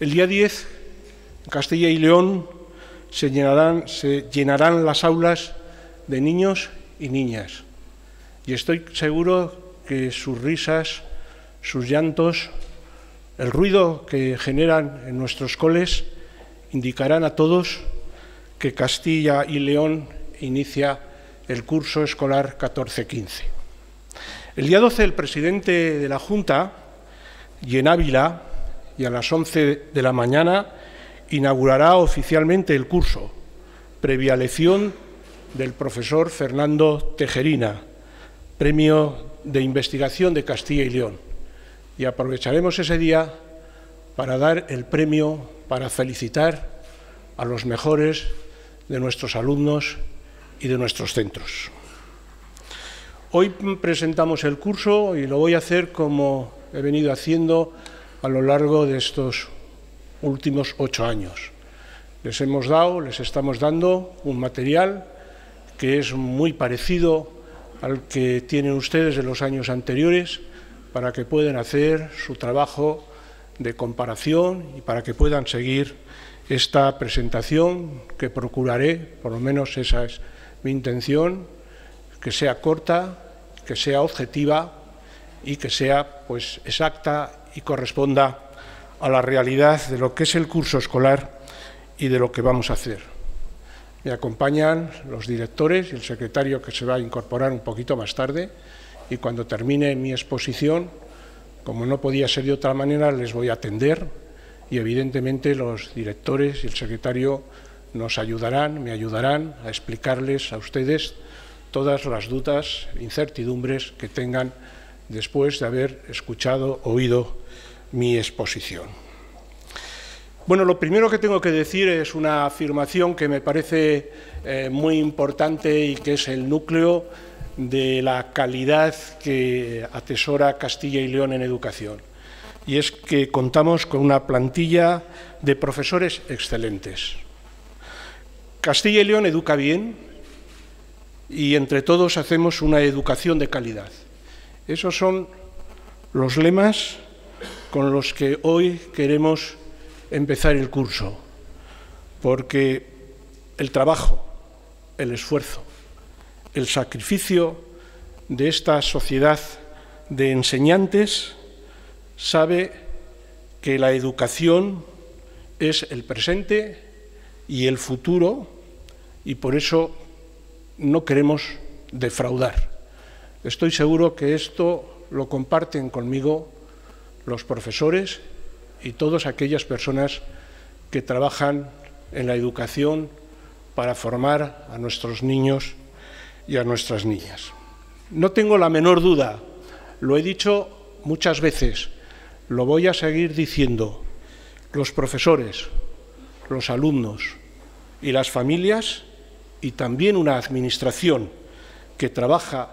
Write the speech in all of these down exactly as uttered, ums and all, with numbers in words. El día diez, en Castilla y León, se llenarán, se llenarán las aulas de niños y niñas. Y estoy seguro que sus risas, sus llantos, el ruido que generan en nuestros coles indicarán a todos que Castilla y León inicia el curso escolar catorce quince. El día doce, el presidente de la Junta, y en Ávila, y a las once de la mañana, inaugurará oficialmente el curso, previa elección del profesor Fernando Tejerina, Premio de Investigación de Castilla y León. Y aprovecharemos ese día para dar el premio, para felicitar a los mejores de nuestros alumnos y de nuestros centros. Hoy presentamos el curso y lo voy a hacer como he venido haciendo a lo largo de estos últimos ocho años. Les hemos dado, les estamos dando un material que es muy parecido al que tienen ustedes de los años anteriores, para que puedan hacer su trabajo de comparación y para que puedan seguir esta presentación, que procuraré, por lo menos esa es mi intención, que sea corta, que sea objetiva y que sea, pues, exacta y corresponda a la realidad de lo que es el curso escolar y de lo que vamos a hacer. Me acompañan los directores y el secretario, que se va a incorporar un poquito más tarde, y cuando termine mi exposición, como no podía ser de otra manera, les voy a atender, y evidentemente los directores y el secretario nos ayudarán, me ayudarán a explicarles a ustedes todas las dudas, incertidumbres que tengan después de haber escuchado, oído mi exposición. Bueno, lo primero que tengo que decir es una afirmación que me parece eh, muy importante y que es el núcleo de la calidad que atesora Castilla y León en educación, y es que contamos con una plantilla de profesores excelentes. Castilla y León educa bien y entre todos hacemos una educación de calidad. Esos son los lemas con los que hoy queremos empezar el curso, porque el trabajo, el esfuerzo, el sacrificio de esta sociedad de enseñantes sabe que la educación es el presente y el futuro, y por eso no queremos defraudar. Estoy seguro que esto lo comparten conmigo los profesores y todas aquellas personas que trabajan en la educación para formar a nuestros niños y a nuestras niñas. No tengo la menor duda, lo he dicho muchas veces, lo voy a seguir diciendo, los profesores, los alumnos y las familias, y también una administración que trabaja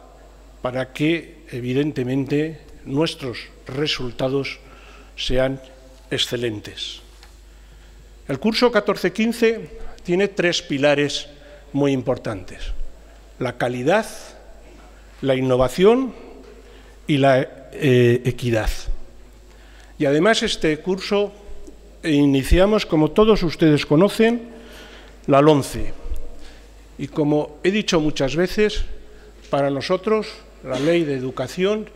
para que, evidentemente, nuestros resultados sean excelentes. El curso catorce quince tiene tres pilares muy importantes: la calidad, la innovación y la eh, equidad. Y además este curso iniciamos, como todos ustedes conocen, la LOMCE. Y como he dicho muchas veces, para nosotros la Ley de Educación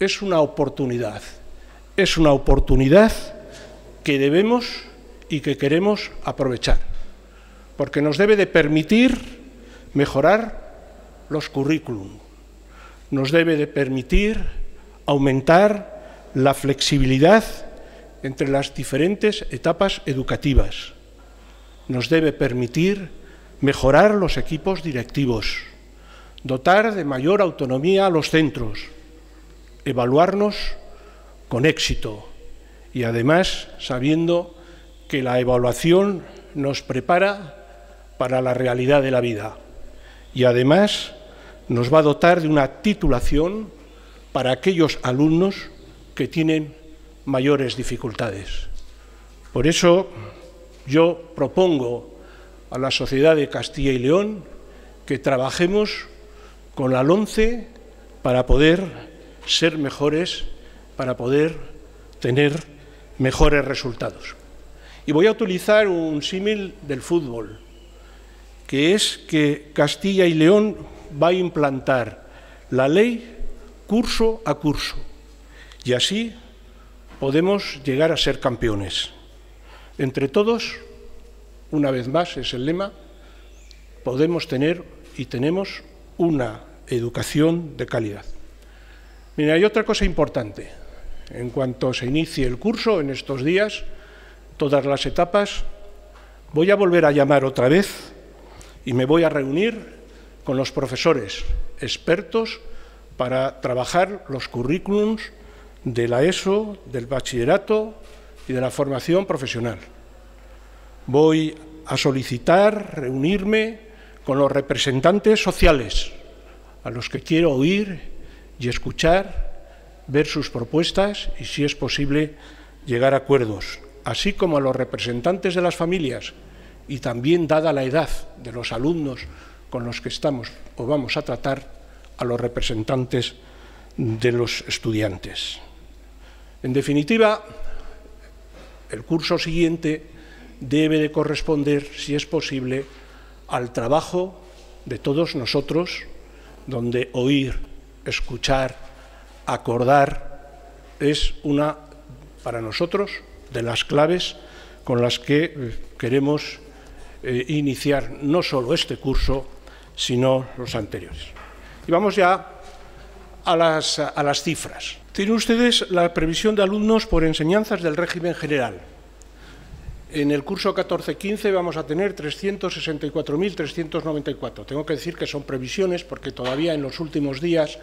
es una oportunidad. Es una oportunidad que debemos y que queremos aprovechar, porque nos debe de permitir mejorar los currículum, nos debe de permitir aumentar la flexibilidad entre las diferentes etapas educativas, nos debe permitir mejorar los equipos directivos, dotar de mayor autonomía a los centros, evaluarnos con éxito y además sabiendo que la evaluación nos prepara para la realidad de la vida y además nos va a dotar de una titulación para aquellos alumnos que tienen mayores dificultades. Por eso yo propongo a la sociedad de Castilla y León que trabajemos con la LOMCE para poder ser mejores, para poder tener mejores resultados. Y voy a utilizar un símil del fútbol, que es que Castilla y León va a implantar la ley curso a curso, y así podemos llegar a ser campeones. Entre todos, una vez más, es el lema, podemos tener y tenemos una educación de calidad. Mira, hay otra cosa importante. En cuanto se inicie el curso, en estos días, todas las etapas, voy a volver a llamar otra vez y me voy a reunir con los profesores expertos para trabajar los currículums de la ESO, del bachillerato y de la formación profesional. Voy a solicitar reunirme con los representantes sociales, a los que quiero oír y escuchar, ver sus propuestas y, si es posible, llegar a acuerdos, así como a los representantes de las familias y también, dada la edad de los alumnos con los que estamos o vamos a tratar, a los representantes de los estudiantes. En definitiva, el curso siguiente debe de corresponder, si es posible, al trabajo de todos nosotros, donde oír, escuchar, acordar es una, para nosotros, de las claves con las que queremos eh, iniciar no solo este curso, sino los anteriores. Y vamos ya a las, a las cifras. Tienen ustedes la previsión de alumnos por enseñanzas del régimen general. En el curso catorce quince vamos a tener trescientos sesenta y cuatro mil trescientos noventa y cuatro. Tengo que decir que son previsiones porque todavía en los últimos días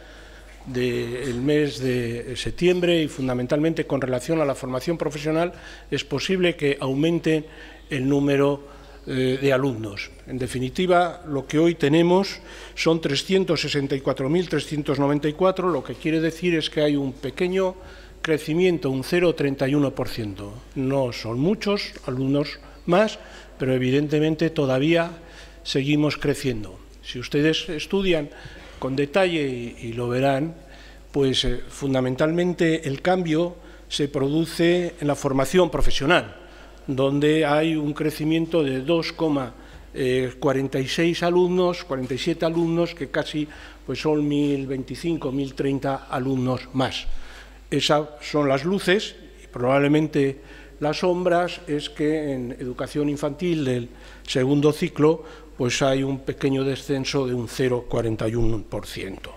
del mes de septiembre y fundamentalmente con relación a la formación profesional es posible que aumente el número eh, de alumnos. En definitiva, lo que hoy tenemos son trescientos sesenta y cuatro mil trescientos noventa y cuatro, lo que quiere decir es que hay un pequeño crecimiento, un cero coma treinta y uno por ciento. No son muchos alumnos más, pero evidentemente todavía seguimos creciendo. Si ustedes estudian con detalle, y, y lo verán, pues eh, fundamentalmente el cambio se produce en la formación profesional, donde hay un crecimiento de dos coma cuarenta y seis alumnos, cuarenta y siete alumnos, que casi pues son mil veinticinco, mil treinta alumnos más. Esas son las luces y probablemente las sombras es que en educación infantil del segundo ciclo pues hay un pequeño descenso de un cero coma cuarenta y uno por ciento.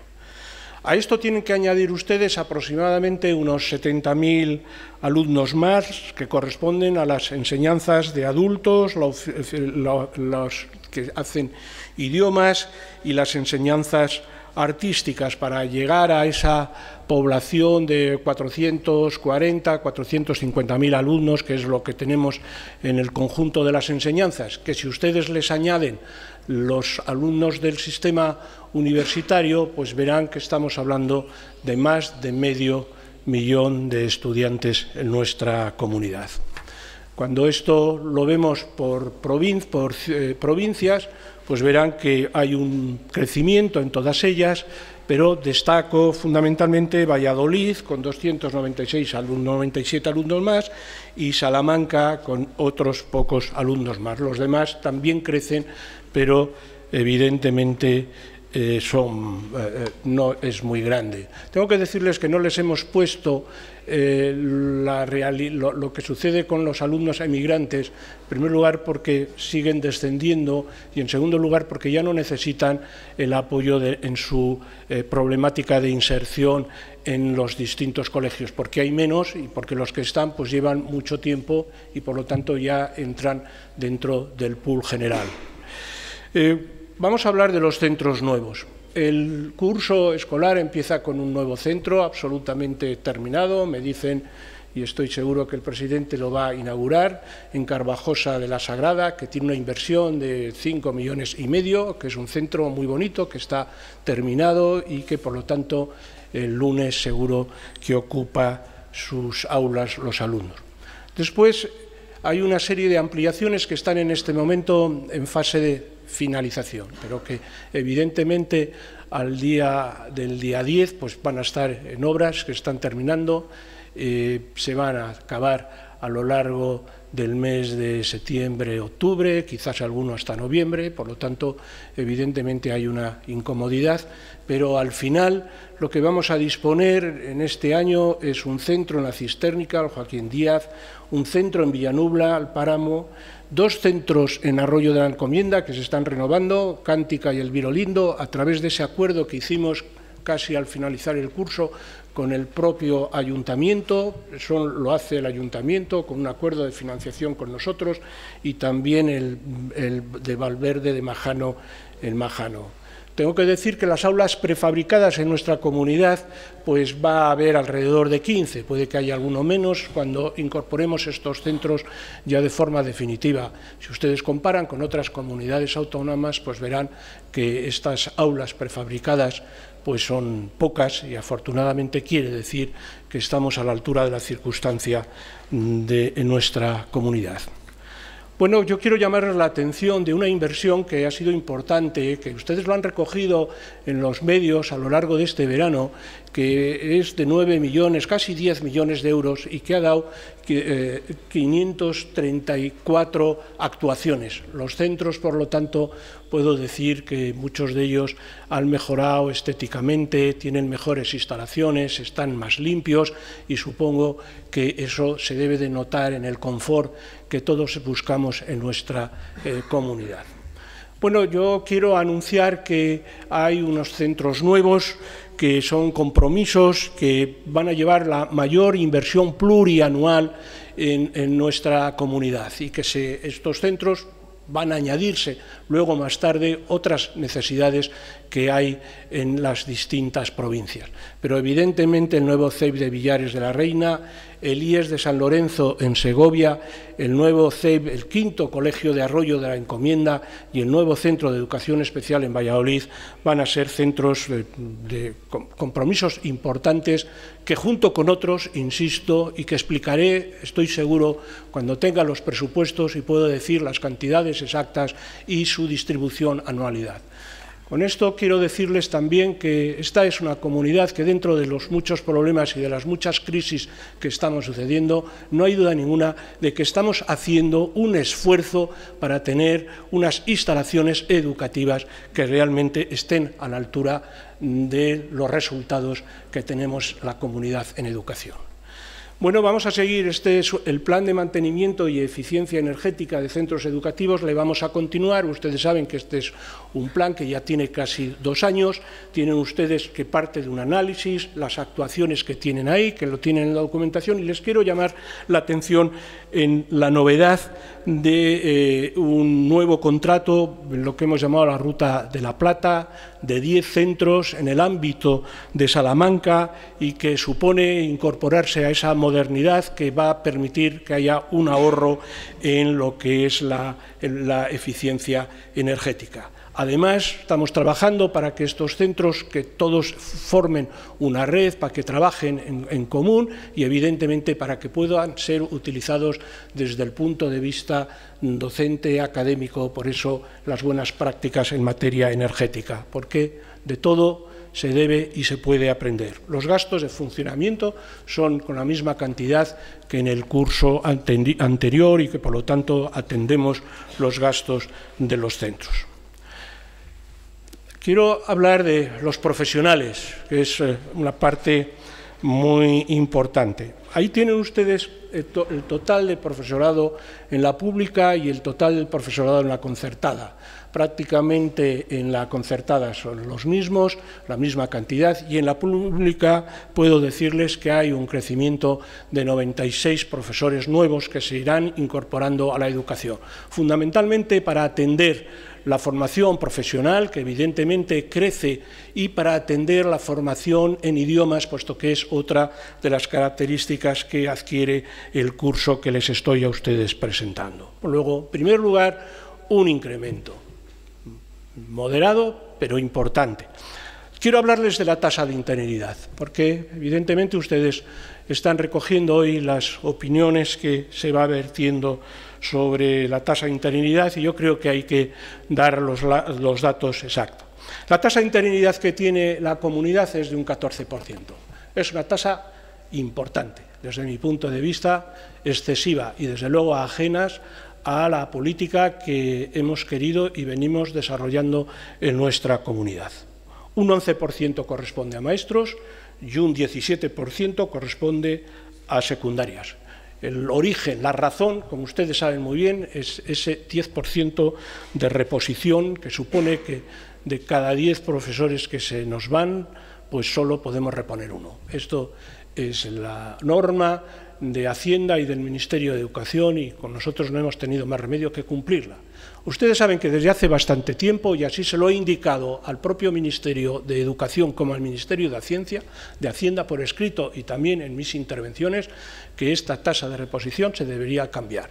A esto tienen que añadir ustedes aproximadamente unos setenta mil alumnos más que corresponden a las enseñanzas de adultos, los que hacen idiomas y las enseñanzas artísticas, para llegar a esa población de cuatrocientos cuarenta, cuatrocientos cincuenta mil alumnos, que es lo que tenemos en el conjunto de las enseñanzas, que si ustedes les añaden los alumnos del sistema universitario, pues verán que estamos hablando de más de medio millón de estudiantes en nuestra comunidad. Cuando esto lo vemos por, provin por eh, provincias, pues verán que hay un crecimiento en todas ellas, pero destaco fundamentalmente Valladolid con doscientos noventa y seis alumnos, noventa y siete alumnos más, y Salamanca con otros pocos alumnos más. Los demás también crecen, pero evidentemente eh, son, eh, no es muy grande. Tengo que decirles que no les hemos puesto eh, la reali- lo, lo que sucede con los alumnos emigrantes, en primer lugar porque siguen descendiendo y en segundo lugar porque ya no necesitan el apoyo de, en su eh, problemática de inserción en los distintos colegios, porque hay menos y porque los que están pues llevan mucho tiempo y por lo tanto ya entran dentro del pool general. Eh, vamos a hablar de los centros nuevos. El curso escolar empieza con un nuevo centro absolutamente terminado, me dicen, y estoy seguro que el presidente lo va a inaugurar, en Carbajosa de la Sagrada, que tiene una inversión de cinco millones y medio, que es un centro muy bonito, que está terminado y que, por lo tanto, el lunes seguro que ocupa sus aulas los alumnos. Después hay una serie de ampliaciones que están en este momento en fase de finalización, pero que evidentemente al día del día diez pues van a estar en obras que están terminando. eh, se van a acabar a lo largo del mes de septiembre, octubre, quizás alguno hasta noviembre, por lo tanto, evidentemente hay una incomodidad, pero al final lo que vamos a disponer en este año es un centro en la Cisternica, el Joaquín Díaz, un centro en Villanubla, al Páramo, dos centros en Arroyo de la Encomienda que se están renovando, Cántica y El Virolindo, a través de ese acuerdo que hicimos casi al finalizar el curso con el propio ayuntamiento, eso lo hace el ayuntamiento con un acuerdo de financiación con nosotros y también el, el de Valverde de Majano, el Majano. Tengo que decir que las aulas prefabricadas en nuestra comunidad pues va a haber alrededor de quince, puede que haya alguno menos cuando incorporemos estos centros ya de forma definitiva. Si ustedes comparan con otras comunidades autónomas, pues verán que estas aulas prefabricadas pues son pocas y afortunadamente quiere decir que estamos a la altura de la circunstancia de nuestra comunidad. Bueno, yo quiero llamar la atención de una inversión que ha sido importante, que ustedes lo han recogido en los medios a lo largo de este verano, que es de nueve millones, casi diez millones de euros y que ha dado eh, quinientas treinta y cuatro actuaciones. Los centros, por lo tanto, puedo decir que muchos de ellos han mejorado estéticamente, tienen mejores instalaciones, están más limpios y supongo que eso se debe de notar en el confort que todos buscamos en nuestra eh, comunidad. Bueno, yo quiero anunciar que hay unos centros nuevos que son compromisos que van a llevar la mayor inversión plurianual en, en nuestra comunidad y que se, estos centros van a añadirse luego más tarde otras necesidades que hay en las distintas provincias. Pero evidentemente el nuevo C E I P de Villares de la Reina, el I E S de San Lorenzo en Segovia, el nuevo C E I P, el quinto colegio de Arroyo de la Encomienda y el nuevo centro de educación especial en Valladolid van a ser centros de, de compromisos importantes que junto con otros, insisto, y que explicaré, estoy seguro, cuando tenga los presupuestos y puedo decir las cantidades exactas y su distribución anualidad. Con esto quiero decirles también que esta es una comunidad que dentro de los muchos problemas y de las muchas crisis que estamos sucediendo, no hay duda ninguna de que estamos haciendo un esfuerzo para tener unas instalaciones educativas que realmente estén a la altura de los resultados que tenemos la comunidad en educación. Bueno, vamos a seguir, este es el plan de mantenimiento y eficiencia energética de centros educativos, le vamos a continuar, ustedes saben que este es un plan que ya tiene casi dos años, tienen ustedes que parte de un análisis, las actuaciones que tienen ahí, que lo tienen en la documentación, y les quiero llamar la atención en la novedad de eh, un nuevo contrato, lo que hemos llamado la Ruta de la Plata, de diez centros en el ámbito de Salamanca y que supone incorporarse a esa modalidad modernidad que va a permitir que haya un ahorro en lo que es la, la eficiencia energética. Además, estamos trabajando para que estos centros, que todos formen una red, para que trabajen en, en común y, evidentemente, para que puedan ser utilizados desde el punto de vista docente, académico, por eso las buenas prácticas en materia energética, porque de todo se debe y se puede aprender. Los gastos de funcionamiento son con la misma cantidad que en el curso anterior y que, por lo tanto, atendemos los gastos de los centros. Quiero hablar de los profesionales, que es una parte muy importante. Ahí tienen ustedes el total de profesorado en la pública y el total del profesorado en la concertada. Prácticamente en la concertada son los mismos, la misma cantidad, y en la pública puedo decirles que hay un crecimiento de noventa y seis profesores nuevos que se irán incorporando a la educación, fundamentalmente para atender la formación profesional, que evidentemente crece, y para atender la formación en idiomas, puesto que es otra de las características que adquiere el curso que les estoy a ustedes presentando. Luego, en primer lugar, un incremento moderado, pero importante. Quiero hablarles de la tasa de interinidad, porque evidentemente ustedes están recogiendo hoy las opiniones que se va vertiendo sobre la tasa de interinidad y yo creo que hay que dar los, los datos exactos. La tasa de interinidad que tiene la comunidad es de un catorce por ciento. Es una tasa importante. desde mi punto de vista, excesiva y desde luego ajenas a la política que hemos querido y venimos desarrollando en nuestra comunidad. Un once por ciento corresponde a maestros y un diecisiete por ciento corresponde a secundarias. El origen, la razón, como ustedes saben muy bien, es ese diez por ciento de reposición que supone que de cada diez profesores que se nos van, pues solo podemos reponer uno. Esto es la norma de Hacienda y del Ministerio de Educación y con nosotros no hemos tenido más remedio que cumplirla. Ustedes saben que desde hace bastante tiempo, y así se lo he indicado al propio Ministerio de Educación como al Ministerio de Ciencia, de Hacienda por escrito y también en mis intervenciones, que esta tasa de reposición se debería cambiar.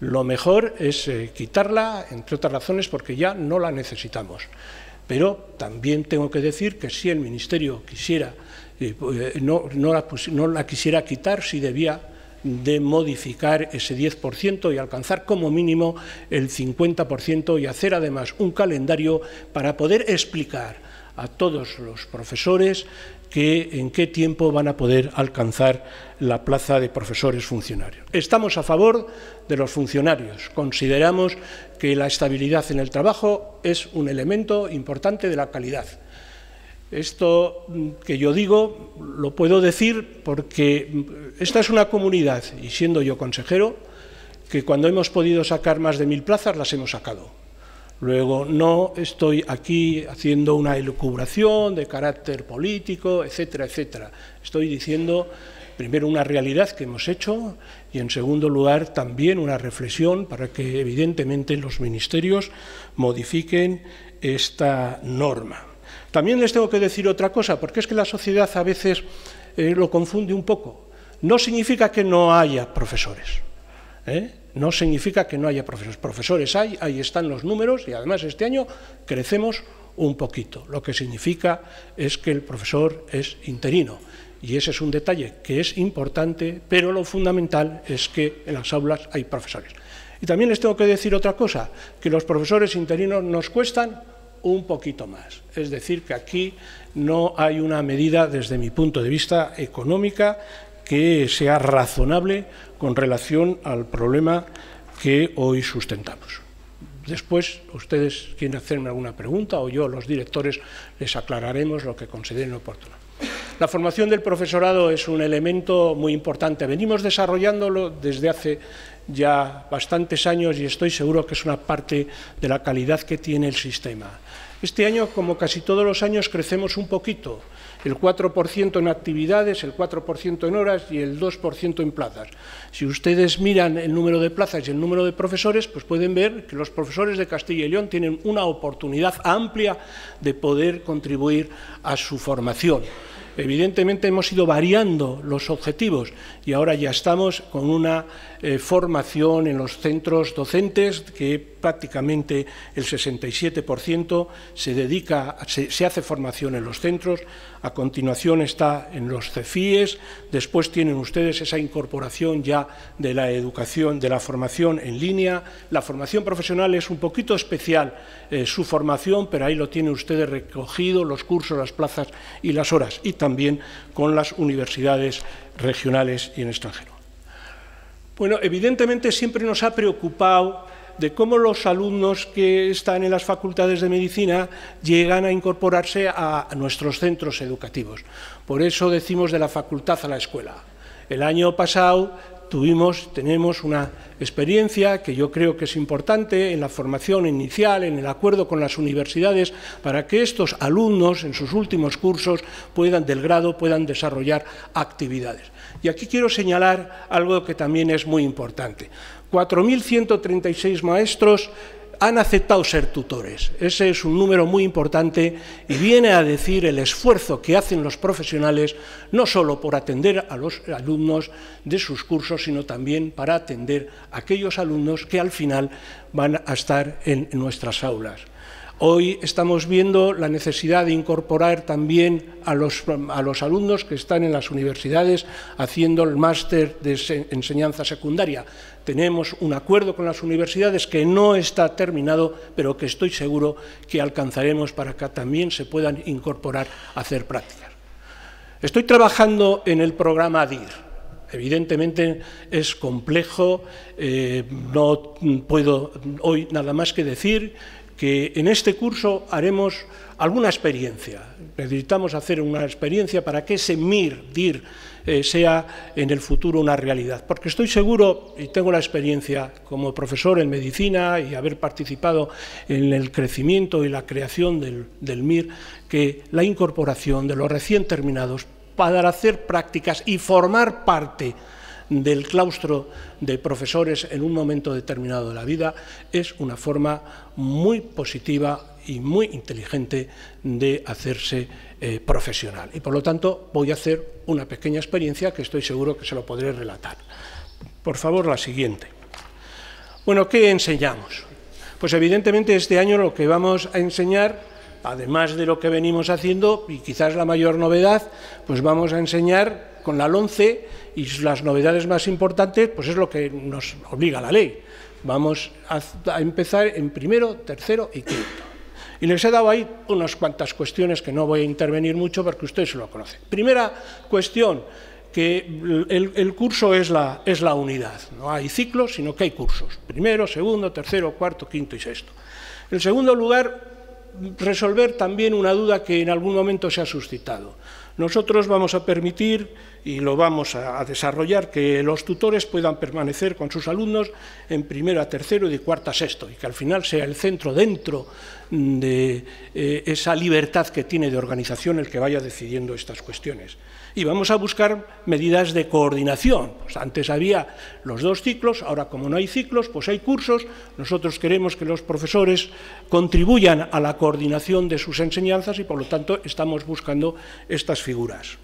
Lo mejor es eh, quitarla, entre otras razones, porque ya no la necesitamos. Pero también tengo que decir que si el Ministerio quisiera No, no, la, no la quisiera quitar, si debía de modificar ese diez por ciento y alcanzar como mínimo el cincuenta por ciento y hacer además un calendario para poder explicar a todos los profesores que en qué tiempo van a poder alcanzar la plaza de profesores funcionarios. Estamos a favor de los funcionarios. Consideramos que la estabilidad en el trabajo es un elemento importante de la calidad. Esto que yo digo lo puedo decir porque esta es una comunidad, y siendo yo consejero, que cuando hemos podido sacar más de mil plazas las hemos sacado. Luego no estoy aquí haciendo una elucubración de carácter político, etcétera, etcétera. Estoy diciendo primero una realidad que hemos hecho y en segundo lugar también una reflexión para que evidentemente los ministerios modifiquen esta norma. También les tengo que decir otra cosa, porque es que la sociedad a veces eh, lo confunde un poco. No significa que no haya profesores, ¿eh? No significa que no haya profesores. Profesores hay, ahí están los números y además este año crecemos un poquito. Lo que significa es que el profesor es interino y ese es un detalle que es importante, pero lo fundamental es que en las aulas hay profesores. Y también les tengo que decir otra cosa, que los profesores interinos nos cuestan un poquito más. Es decir, que aquí no hay una medida, desde mi punto de vista económica, que sea razonable con relación al problema que hoy sustentamos. Después, ustedes quieren hacerme alguna pregunta o yo, los directores, les aclararemos lo que consideren oportuno. La formación del profesorado es un elemento muy importante. Venimos desarrollándolo desde hace ya bastantes años y estoy seguro que es una parte de la calidad que tiene el sistema. Este año, como casi todos los años, crecemos un poquito, el cuatro por ciento en actividades, el cuatro por ciento en horas y el dos por ciento en plazas. Si ustedes miran el número de plazas y el número de profesores, pues pueden ver que los profesores de Castilla y León tienen una oportunidad amplia de poder contribuir a su formación. Evidentemente hemos ido variando los objetivos y ahora ya estamos con una eh, formación en los centros docentes que prácticamente el sesenta y siete por ciento se dedica, se, se hace formación en los centros, a continuación está en los CEFIES, después tienen ustedes esa incorporación ya de la educación, de la formación en línea. La formación profesional es un poquito especial eh, su formación, pero ahí lo tienen ustedes recogido, los cursos, las plazas y las horas. Y también con las universidades regionales y en extranjero. Bueno, evidentemente siempre nos ha preocupado de cómo los alumnos que están en las facultades de medicina llegan a incorporarse a nuestros centros educativos. Por eso decimos de la facultad a la escuela. El año pasado tuvimos, tenemos una experiencia que yo creo que es importante en la formación inicial, en el acuerdo con las universidades, para que estos alumnos en sus últimos cursos puedan, del grado puedan desarrollar actividades. Y aquí quiero señalar algo que también es muy importante. cuatro mil ciento treinta y seis maestros han aceptado ser tutores. Ese es un número muy importante y viene a decir el esfuerzo que hacen los profesionales, no solo por atender a los alumnos de sus cursos, sino también para atender a aquellos alumnos que al final van a estar en nuestras aulas. Hoy estamos viendo la necesidad de incorporar también a los, a los alumnos que están en las universidades haciendo el máster de enseñanza secundaria. Tenemos un acuerdo con las universidades que no está terminado, pero que estoy seguro que alcanzaremos para que también se puedan incorporar a hacer prácticas. Estoy trabajando en el programa D I R. Evidentemente es complejo, eh, no puedo hoy nada más que decir que en este curso haremos alguna experiencia. Necesitamos hacer una experiencia para que ese M I R, D I R, eh, sea en el futuro una realidad. Porque estoy seguro, y tengo la experiencia como profesor en medicina y haber participado en el crecimiento y la creación del, del M I R, que la incorporación de los recién terminados para hacer prácticas y formar parte del claustro de profesores en un momento determinado de la vida es una forma muy positiva y muy inteligente de hacerse eh, profesional. Y por lo tanto voy a hacer una pequeña experiencia que estoy seguro que se lo podré relatar. Por favor, la siguiente. Bueno, ¿qué enseñamos? Pues evidentemente este año lo que vamos a enseñar, además de lo que venimos haciendo, y quizás la mayor novedad, pues vamos a enseñar con la LOMCE, y las novedades más importantes, pues es lo que nos obliga la ley. Vamos a, a empezar en primero, tercero y quinto. Y les he dado ahí unas cuantas cuestiones que no voy a intervenir mucho porque ustedes se lo conocen. Primera cuestión, que el, el curso es la, es la unidad. No hay ciclos, sino que hay cursos. Primero, segundo, tercero, cuarto, quinto y sexto. En segundo lugar, resolver también una duda que en algún momento se ha suscitado. Nosotros vamos a permitir, y lo vamos a desarrollar, que los tutores puedan permanecer con sus alumnos en primero a tercero y de cuarto a sexto, y que al final sea el centro dentro de eh, esa libertad que tiene de organización el que vaya decidiendo estas cuestiones. Y vamos a buscar medidas de coordinación. Pues antes había los dos ciclos, ahora como no hay ciclos, pues hay cursos. Nosotros queremos que los profesores contribuyan a la coordinación de sus enseñanzas y por lo tanto estamos buscando estas figuras.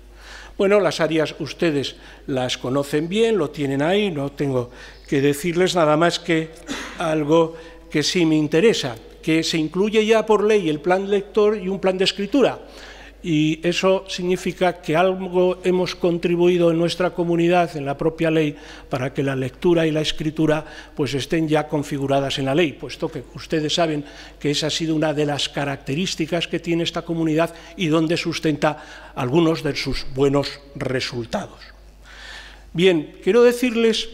Bueno, las áreas ustedes las conocen bien, lo tienen ahí, no tengo que decirles nada más que algo que sí me interesa, que se incluye ya por ley el plan lector y un plan de escritura. Y eso significa que algo hemos contribuido en nuestra comunidad, en la propia ley, para que la lectura y la escritura pues estén ya configuradas en la ley, puesto que ustedes saben que esa ha sido una de las características que tiene esta comunidad y donde sustenta algunos de sus buenos resultados. Bien, quiero decirles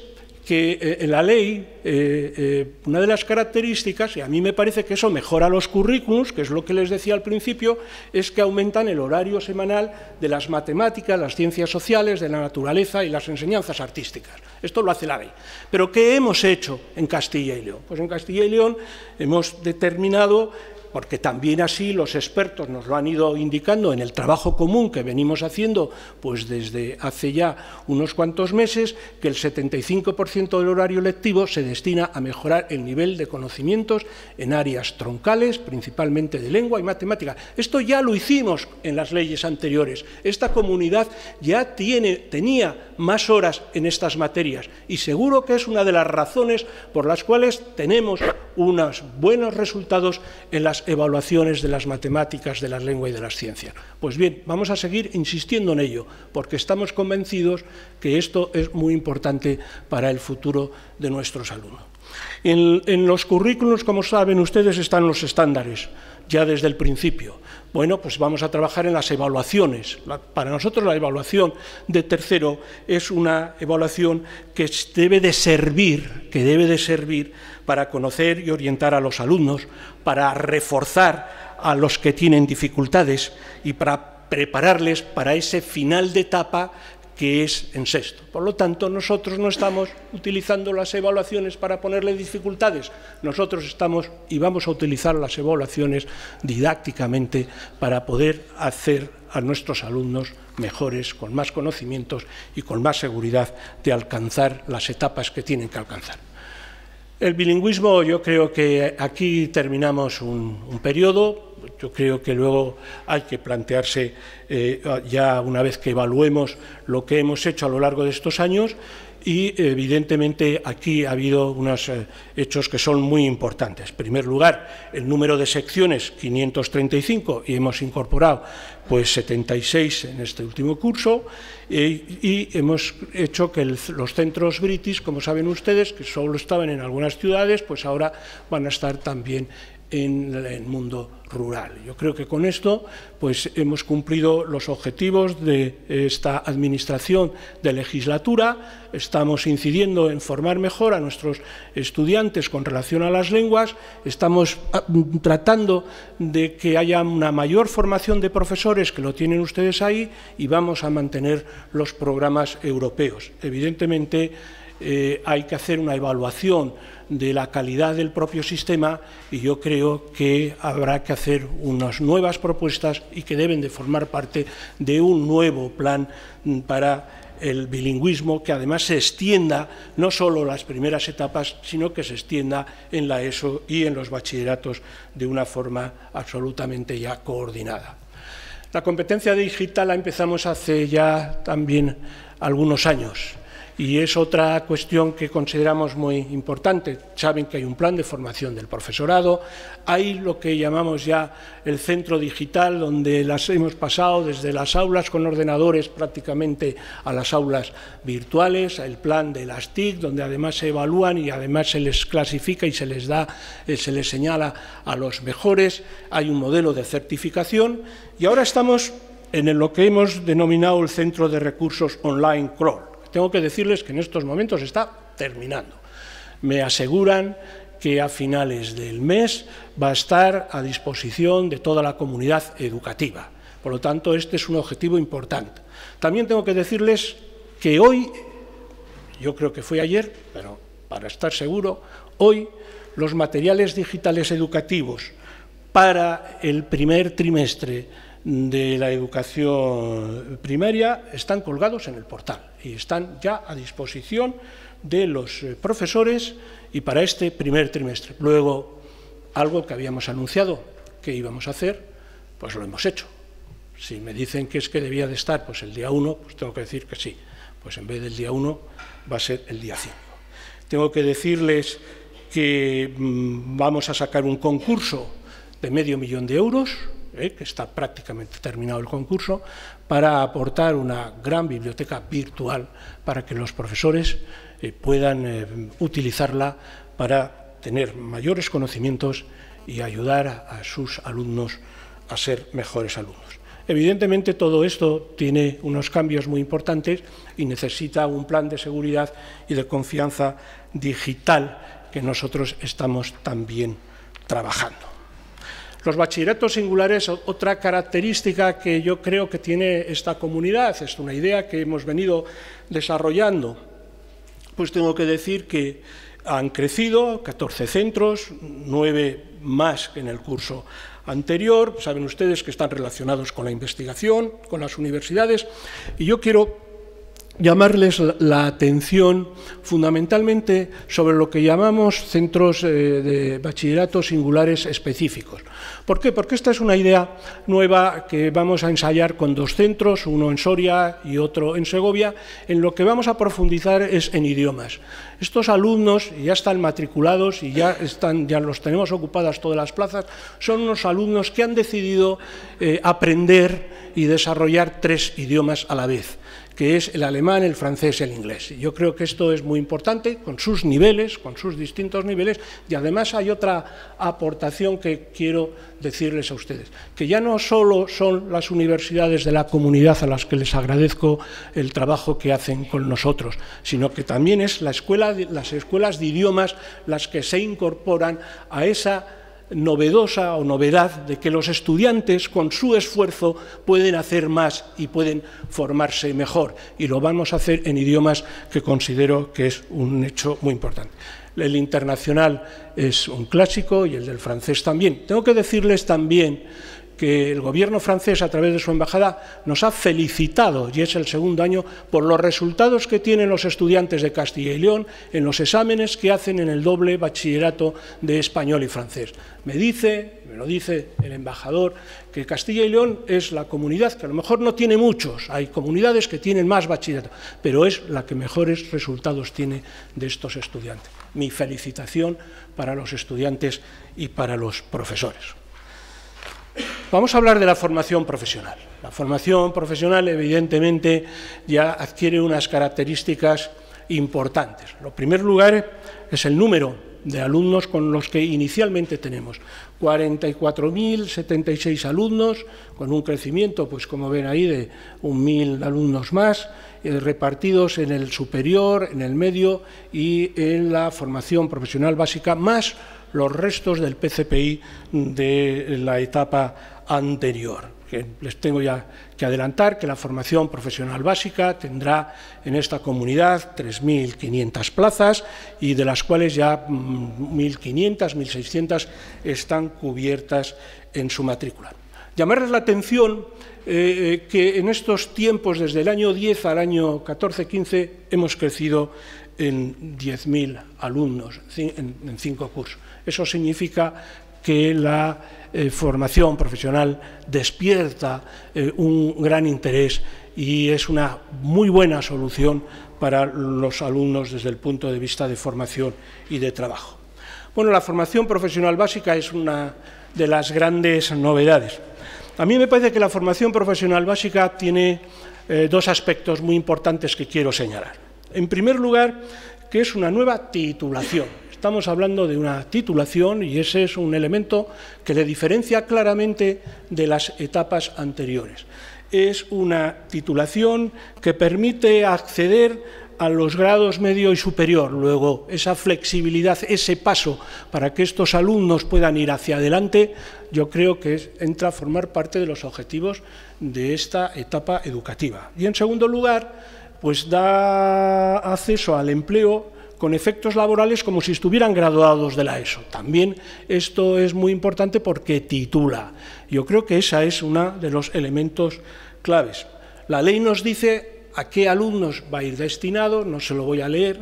que eh, en la ley, eh, eh, una de las características, y a mí me parece que eso mejora los currículums, que es lo que les decía al principio, es que aumentan el horario semanal de las matemáticas, las ciencias sociales, de la naturaleza y las enseñanzas artísticas. Esto lo hace la ley. Pero ¿qué hemos hecho en Castilla y León? Pues en Castilla y León hemos determinado, porque también así los expertos nos lo han ido indicando en el trabajo común que venimos haciendo pues desde hace ya unos cuantos meses, que el setenta y cinco por ciento del horario lectivo se destina a mejorar el nivel de conocimientos en áreas troncales, principalmente de lengua y matemática. Esto ya lo hicimos en las leyes anteriores. Esta comunidad ya tiene, tenía más horas en estas materias y seguro que es una de las razones por las cuales tenemos unos buenos resultados en las evaluaciones de las matemáticas, de la lengua y de las ciencias. Pues bien, vamos a seguir insistiendo en ello, porque estamos convencidos que esto es muy importante para el futuro de nuestros alumnos. En, en los currículos, como saben ustedes, están los estándares, ya desde el principio. Bueno, pues vamos a trabajar en las evaluaciones. La, para nosotros la evaluación de tercero es una evaluación que debe de servir, que debe de servir para conocer y orientar a los alumnos, para reforzar a los que tienen dificultades y para prepararles para ese final de etapa que es en sexto. Por lo tanto, nosotros no estamos utilizando las evaluaciones para ponerle dificultades. Nosotros estamos y vamos a utilizar las evaluaciones didácticamente para poder hacer a nuestros alumnos mejores, con más conocimientos y con más seguridad de alcanzar las etapas que tienen que alcanzar. El bilingüismo, yo creo que aquí terminamos un, un periodo. Yo creo que luego hay que plantearse, eh, ya una vez que evaluemos lo que hemos hecho a lo largo de estos años, y evidentemente aquí ha habido unos eh, hechos que son muy importantes. En primer lugar, el número de secciones, quinientos treinta y cinco, y hemos incorporado pues setenta y seis en este último curso, eh, y hemos hecho que el, los centros British, como saben ustedes, que solo estaban en algunas ciudades, pues ahora van a estar también en el mundo rural. Yo creo que con esto pues, hemos cumplido los objetivos de esta Administración de legislatura, estamos incidiendo en formar mejor a nuestros estudiantes con relación a las lenguas, estamos tratando de que haya una mayor formación de profesores, que lo tienen ustedes ahí, y vamos a mantener los programas europeos. Evidentemente, Eh, hay que hacer una evaluación de la calidad del propio sistema y yo creo que habrá que hacer unas nuevas propuestas y que deben de formar parte de un nuevo plan para el bilingüismo, que además se extienda no solo las primeras etapas, sino que se extienda en la ESO y en los bachilleratos de una forma absolutamente ya coordinada. La competencia digital la empezamos hace ya también algunos años. Y es otra cuestión que consideramos muy importante. Saben que hay un plan de formación del profesorado, hay lo que llamamos ya el centro digital, donde las hemos pasado desde las aulas con ordenadores prácticamente a las aulas virtuales, el plan de las T I C, donde además se evalúan y además se les clasifica y se les da, se les señala a los mejores, hay un modelo de certificación y ahora estamos en lo que hemos denominado el centro de recursos online C R O L. Tengo que decirles que en estos momentos está terminando. Me aseguran que a finales del mes va a estar a disposición de toda la comunidad educativa. Por lo tanto, este es un objetivo importante. También tengo que decirles que hoy, yo creo que fue ayer, pero para estar seguro, hoy los materiales digitales educativos para el primer trimestre de la educación primaria están colgados en el portal y están ya a disposición de los profesores y para este primer trimestre. Luego, algo que habíamos anunciado que íbamos a hacer, pues lo hemos hecho. Si me dicen que es que debía de estar pues el día uno, pues tengo que decir que sí. Pues en vez del día uno va a ser el día cinco. Tengo que decirles que mmm, vamos a sacar un concurso de medio millón de euros, Eh, que está prácticamente terminado el concurso, para aportar una gran biblioteca virtual para que los profesores eh, puedan eh, utilizarla para tener mayores conocimientos y ayudar a, a sus alumnos a ser mejores alumnos. Evidentemente, todo esto tiene unos cambios muy importantes y necesita un plan de seguridad y de confianza digital que nosotros estamos también trabajando. Los bachilleratos singulares, otra característica que yo creo que tiene esta comunidad, es una idea que hemos venido desarrollando, pues tengo que decir que han crecido catorce centros, nueve más que en el curso anterior, saben ustedes que están relacionados con la investigación, con las universidades, y yo quiero llamarles la atención fundamentalmente sobre lo que llamamos centros eh, de bachillerato singulares específicos. ¿Por qué? Porque esta es una idea nueva que vamos a ensayar con dos centros, uno en Soria y otro en Segovia, en lo que vamos a profundizar es en idiomas. Estos alumnos ya están matriculados y ya, están, ya los tenemos ocupadas todas las plazas, son unos alumnos que han decidido eh, aprender y desarrollar tres idiomas a la vez, que es el alemán, el francés y el inglés. Yo creo que esto es muy importante, con sus niveles, con sus distintos niveles, y además hay otra aportación que quiero decirles a ustedes, que ya no solo son las universidades de la comunidad a las que les agradezco el trabajo que hacen con nosotros, sino que también es la escuela de, las escuelas de idiomas las que se incorporan a esa novedosa o novedad de que los estudiantes con su esfuerzo pueden hacer más y pueden formarse mejor y lo vamos a hacer en idiomas que considero que es un hecho muy importante. El internacional es un clásico y el del francés también. Tengo que decirles también que el gobierno francés a través de su embajada nos ha felicitado, y es el segundo año, por los resultados que tienen los estudiantes de Castilla y León en los exámenes que hacen en el doble bachillerato de español y francés. Me dice, me lo dice el embajador, que Castilla y León es la comunidad que a lo mejor no tiene muchos, hay comunidades que tienen más bachillerato, pero es la que mejores resultados tiene de estos estudiantes. Mi felicitación para los estudiantes y para los profesores. Vamos a hablar de la formación profesional. La formación profesional, evidentemente, ya adquiere unas características importantes. En primer lugar, es el número de alumnos con los que inicialmente tenemos. cuarenta y cuatro mil setenta y seis alumnos, con un crecimiento, pues como ven ahí, de mil alumnos más, eh, repartidos en el superior, en el medio y en la formación profesional básica, más los restos del P C P I de la etapa anterior. Que les tengo ya que adelantar que la formación profesional básica tendrá en esta comunidad tres mil quinientas plazas y de las cuales ya mil quinientas, mil seiscientas están cubiertas en su matrícula. Llamarles la atención eh, que en estos tiempos, desde el año diez al año catorce quince, hemos crecido en diez mil alumnos en cinco cursos. Eso significa que la eh, formación profesional despierta eh, un gran interés y es una muy buena solución para los alumnos desde el punto de vista de formación y de trabajo. Bueno, la formación profesional básica es una de las grandes novedades. A mí me parece que la formación profesional básica tiene eh, dos aspectos muy importantes que quiero señalar. En primer lugar, que es una nueva titulación. Estamos hablando de una titulación y ese es un elemento que le diferencia claramente de las etapas anteriores. Es una titulación que permite acceder a los grados medio y superior. Luego, esa flexibilidad, ese paso para que estos alumnos puedan ir hacia adelante, yo creo que entra a formar parte de los objetivos de esta etapa educativa. Y en segundo lugar, pues da acceso al empleo con efectos laborales como si estuvieran graduados de la ESO. También esto es muy importante porque titula. Yo creo que esa es uno de los elementos claves. La ley nos dice a qué alumnos va a ir destinado, no se lo voy a leer.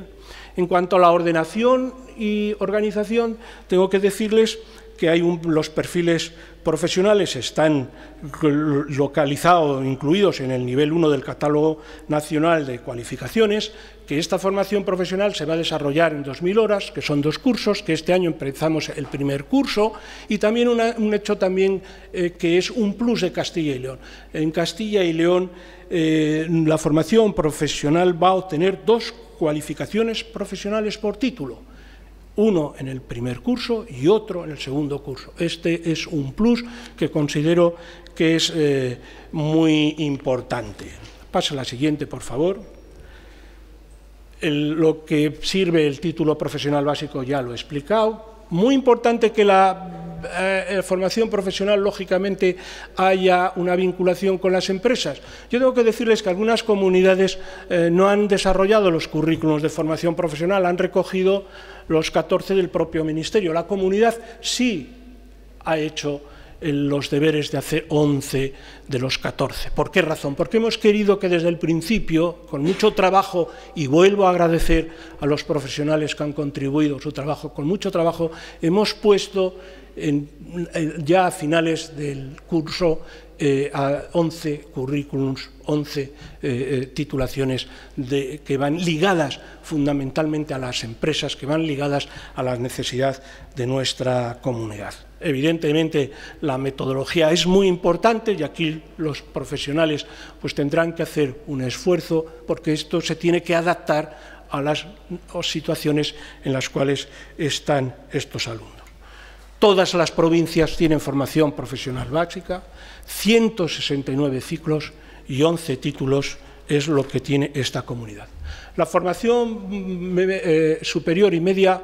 En cuanto a la ordenación y organización, tengo que decirles que hay un, los perfiles profesionales están localizados, incluidos en el nivel uno del Catálogo Nacional de Cualificaciones, que esta formación profesional se va a desarrollar en dos mil horas, que son dos cursos, que este año empezamos el primer curso, y también una, un hecho también eh, que es un plus de Castilla y León. En Castilla y León eh, la formación profesional va a obtener dos cualificaciones profesionales por título. Uno en el primer curso y otro en el segundo curso. Este es un plus que considero que es eh, muy importante. Pasa a la siguiente, por favor. El, lo que sirve el título profesional básico ya lo he explicado. Muy importante que la eh, formación profesional, lógicamente, haya una vinculación con las empresas. Yo tengo que decirles que algunas comunidades eh, no han desarrollado los currículums de formación profesional, han recogido los catorce del propio ministerio. La comunidad sí ha hecho los deberes de hace once de los catorce. ¿Por qué razón? Porque hemos querido que desde el principio, con mucho trabajo, y vuelvo a agradecer a los profesionales que han contribuido a su trabajo, con mucho trabajo, hemos puesto en, ya a finales del curso eh, a once currículums, once eh, titulaciones de, que van ligadas fundamentalmente a las empresas, que van ligadas a la necesidad de nuestra comunidad. Evidentemente, la metodología es muy importante y aquí los profesionales pues, tendrán que hacer un esfuerzo porque esto se tiene que adaptar a las situaciones en las cuales están estos alumnos. Todas las provincias tienen formación profesional básica, ciento sesenta y nueve ciclos y once títulos es lo que tiene esta comunidad. La formación eh, superior y media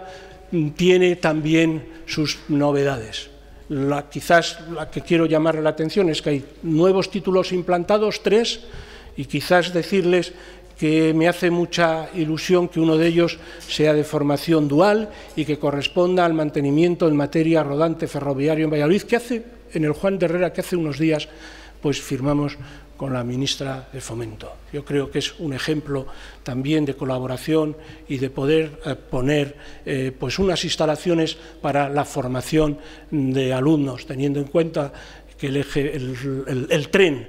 tiene también sus novedades. La, quizás la que quiero llamar la atención es que hay nuevos títulos implantados, tres, y quizás decirles que me hace mucha ilusión que uno de ellos sea de formación dual y que corresponda al mantenimiento en materia rodante ferroviario en Valladolid, que hace, en el Juan de Herrera, que hace unos días pues firmamos con la ministra de Fomento. Yo creo que es un ejemplo también de colaboración y de poder eh, poner eh, pues unas instalaciones para la formación de alumnos, teniendo en cuenta que el, eje, el, el, el tren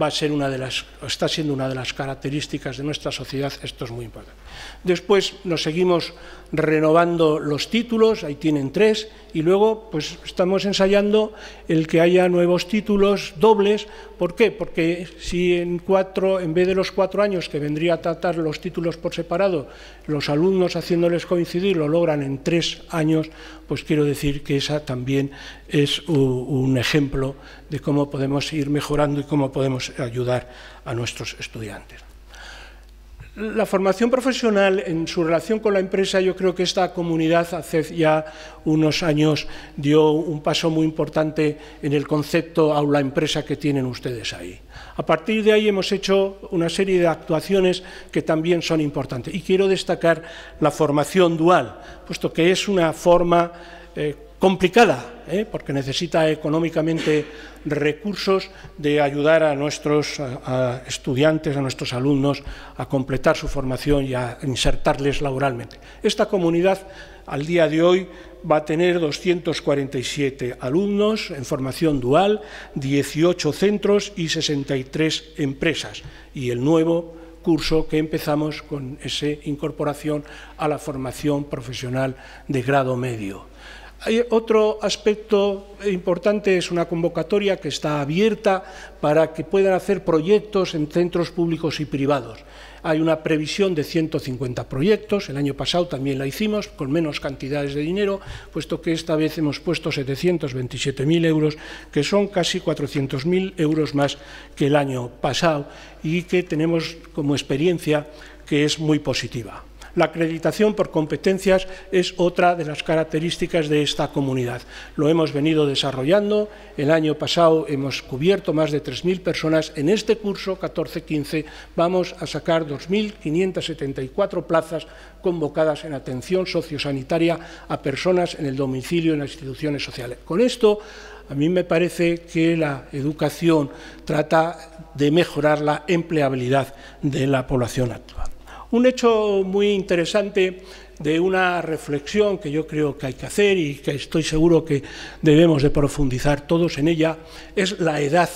va a ser una de las, está siendo una de las características de nuestra sociedad. Esto es muy importante. Después nos seguimos renovando los títulos, ahí tienen tres, y luego pues estamos ensayando el que haya nuevos títulos dobles. ¿Por qué? Porque si en cuatro, en vez de los cuatro años que vendría a tratar los títulos por separado, los alumnos haciéndoles coincidir lo logran en tres años, pues quiero decir que esa también es un ejemplo de cómo podemos ir mejorando y cómo podemos ayudar a nuestros estudiantes. La formación profesional en su relación con la empresa, yo creo que esta comunidad hace ya unos años dio un paso muy importante en el concepto aula-empresa que tienen ustedes ahí. A partir de ahí hemos hecho una serie de actuaciones que también son importantes. Y quiero destacar la formación dual, puesto que es una forma eh, complicada, ¿eh? porque necesita económicamente recursos de ayudar a nuestros a, a estudiantes, a nuestros alumnos, a completar su formación y a insertarles laboralmente. Esta comunidad, al día de hoy, va a tener doscientos cuarenta y siete alumnos en formación dual, dieciocho centros y sesenta y tres empresas. Y el nuevo curso que empezamos con esa incorporación a la formación profesional de grado medio. Hay otro aspecto importante, es una convocatoria que está abierta para que puedan hacer proyectos en centros públicos y privados. Hay una previsión de ciento cincuenta proyectos, el año pasado también la hicimos, con menos cantidades de dinero, puesto que esta vez hemos puesto setecientos veintisiete mil euros, que son casi cuatrocientos mil euros más que el año pasado y que tenemos como experiencia que es muy positiva. La acreditación por competencias es otra de las características de esta comunidad. Lo hemos venido desarrollando. El año pasado hemos cubierto más de tres mil personas. En este curso catorce quince vamos a sacar dos mil quinientas setenta y cuatro plazas convocadas en atención sociosanitaria a personas en el domicilio en las instituciones sociales. Con esto, a mí me parece que la educación trata de mejorar la empleabilidad de la población actual. Un hecho muy interesante de una reflexión que yo creo que hay que hacer y que estoy seguro que debemos de profundizar todos en ella es la edad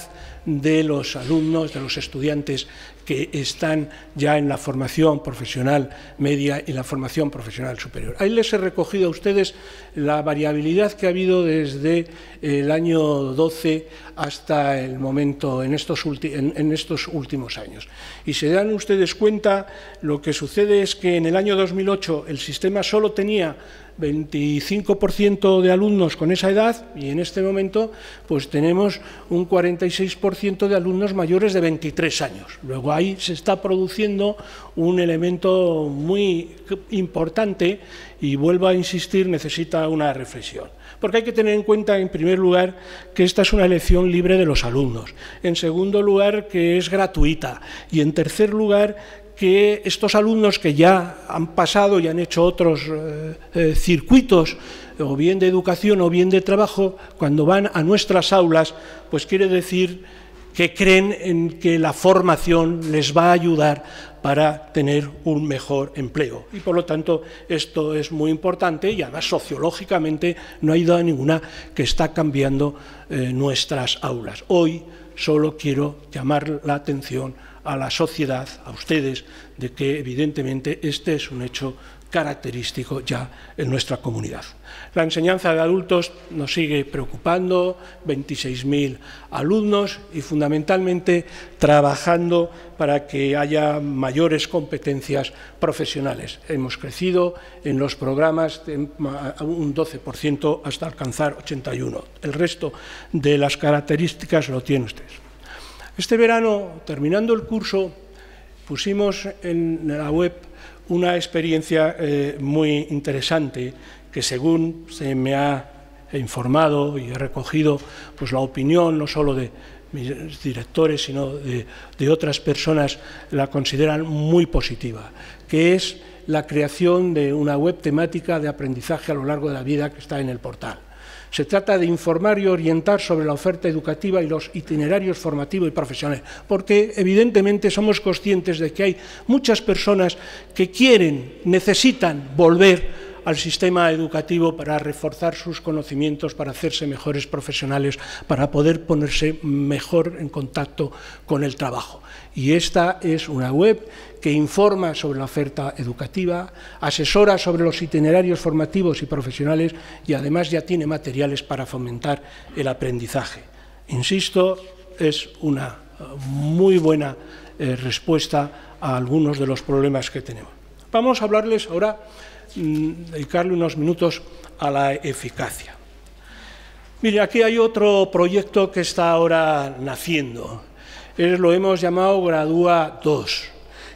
de los alumnos, de los estudiantes que están ya en la formación profesional media y la formación profesional superior. Ahí les he recogido a ustedes la variabilidad que ha habido desde el año doce hasta el momento, en estos, en, en estos últimos años. Y se dan ustedes cuenta, lo que sucede es que en el año dos mil ocho el sistema solo tenía veinticinco por ciento de alumnos con esa edad y en este momento pues tenemos un cuarenta y seis por ciento de alumnos mayores de veintitrés años. Luego ahí se está produciendo un elemento muy importante y vuelvo a insistir, necesita una reflexión. Porque hay que tener en cuenta, en primer lugar, que esta es una elección libre de los alumnos. En segundo lugar, que es gratuita. Y en tercer lugar, que estos alumnos que ya han pasado y han hecho otros eh, eh, circuitos, o bien de educación o bien de trabajo, cuando van a nuestras aulas, pues quiere decir que creen en que la formación les va a ayudar para tener un mejor empleo. Y por lo tanto, esto es muy importante y además sociológicamente no hay duda ninguna que está cambiando eh, nuestras aulas. Hoy solo quiero llamar la atención a la sociedad, a ustedes, de que evidentemente este es un hecho característico ya en nuestra comunidad. La enseñanza de adultos nos sigue preocupando, veintiséis mil alumnos y fundamentalmente trabajando para que haya mayores competencias profesionales. Hemos crecido en los programas de un doce por ciento hasta alcanzar ochenta y uno por ciento. El resto de las características lo tienen ustedes. Este verano, terminando el curso, pusimos en la web una experiencia eh, muy interesante que, según se me ha informado y he recogido pues, la opinión no solo de mis directores, sino de, de otras personas, la consideran muy positiva, que es la creación de una web temática de aprendizaje a lo largo de la vida que está en el portal. Se trata de informar y orientar sobre la oferta educativa y los itinerarios formativos y profesionales, porque evidentemente somos conscientes de que hay muchas personas que quieren, necesitan volver al sistema educativo para reforzar sus conocimientos, para hacerse mejores profesionales, para poder ponerse mejor en contacto con el trabajo. Y esta es una web que informa sobre la oferta educativa, asesora sobre los itinerarios formativos y profesionales y además ya tiene materiales para fomentar el aprendizaje. Insisto, es una muy buena eh, respuesta a algunos de los problemas que tenemos. Vamos a hablarles ahora, dedicarle unos minutos a la eficacia. Mire, aquí hay otro proyecto que está ahora naciendo. Es, lo hemos llamado Gradúa dos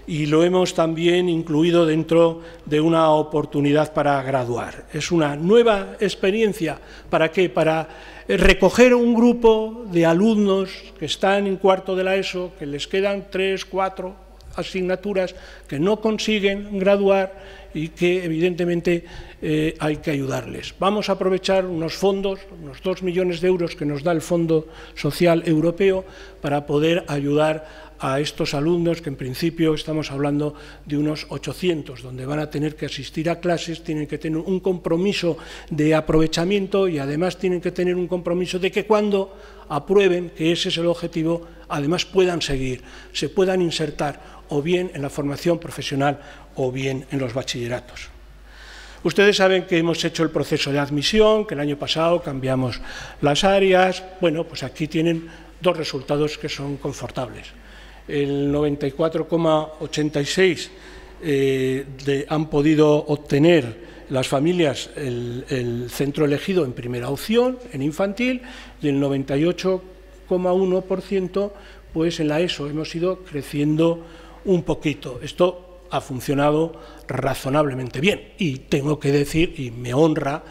y lo hemos también incluido dentro de una oportunidad para graduar. Es una nueva experiencia. ¿Para qué? Para recoger un grupo de alumnos que están en cuarto de la ESO, que les quedan tres, cuatro asignaturas, que no consiguen graduar y que, evidentemente, eh, hay que ayudarles. Vamos a aprovechar unos fondos, unos dos millones de euros que nos da el Fondo Social Europeo para poder ayudar a estos alumnos, que en principio estamos hablando de unos ochocientos, donde van a tener que asistir a clases, tienen que tener un compromiso de aprovechamiento y, además, tienen que tener un compromiso de que cuando aprueben, que ese es el objetivo, además puedan seguir, se puedan insertar o bien en la formación profesional o bien en los bachilleratos. Ustedes saben que hemos hecho el proceso de admisión, que el año pasado cambiamos las áreas. Bueno, pues aquí tienen dos resultados que son confortables. El noventa y cuatro coma ochenta y seis eh, de, han podido obtener las familias el, el centro elegido en primera opción, en infantil, y el noventa y ocho coma uno por ciento pues en la ESO. Hemos ido creciendo un poquito. Esto ha funcionado razonablemente bien y tengo que decir, y me honra,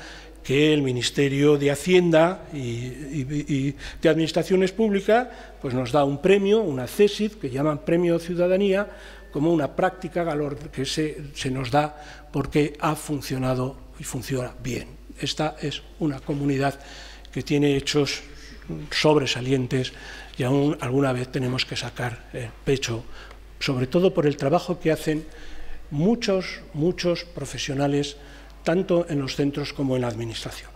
que el Ministerio de Hacienda y, y, y de Administraciones Públicas pues nos da un premio, una CESID, que llaman Premio Ciudadanía, como una práctica valor que se, se nos da porque ha funcionado y funciona bien. Esta es una comunidad que tiene hechos sobresalientes y aún alguna vez tenemos que sacar el pecho, sobre todo por el trabajo que hacen muchos, muchos profesionales, tanto en los centros como en la Administración.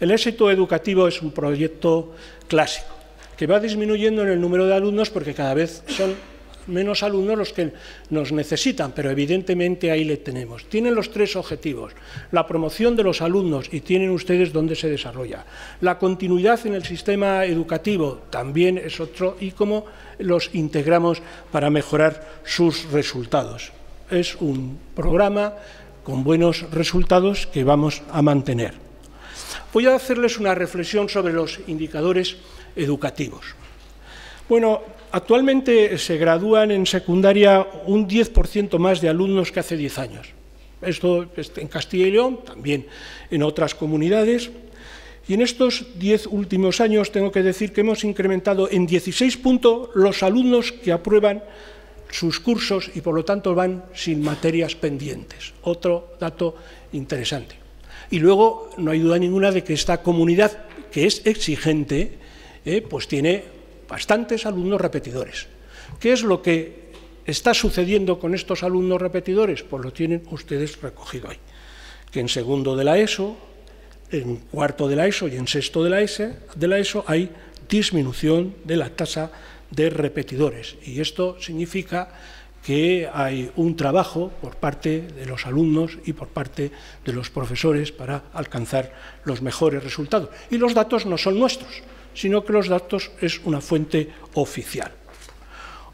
El éxito educativo es un proyecto clásico, que va disminuyendo en el número de alumnos porque cada vez son menos alumnos los que nos necesitan, pero evidentemente ahí le tenemos. Tienen los tres objetivos: la promoción de los alumnos, y tienen ustedes dónde se desarrolla; la continuidad en el sistema educativo, también es otro, y cómo los integramos para mejorar sus resultados. Es un programa con buenos resultados que vamos a mantener. Voy a hacerles una reflexión sobre los indicadores educativos. Bueno, actualmente se gradúan en secundaria un diez por ciento más de alumnos que hace diez años. Esto en Castilla y León, también en otras comunidades. Y en estos diez últimos años tengo que decir que hemos incrementado en dieciséis puntos los alumnos que aprueban sus cursos y por lo tanto van sin materias pendientes. Otro dato interesante. Y luego no hay duda ninguna de que esta comunidad, que es exigente, eh, pues tiene bastantes alumnos repetidores. ¿Qué es lo que está sucediendo con estos alumnos repetidores? Pues lo tienen ustedes recogido ahí. Que en segundo de la ESO, en cuarto de la ESO y en sexto de la ESO, de la ESO hay disminución de la tasa de repetidores. Y esto significa que hay un trabajo por parte de los alumnos y por parte de los profesores para alcanzar los mejores resultados. Y los datos no son nuestros, sino que los datos es una fuente oficial.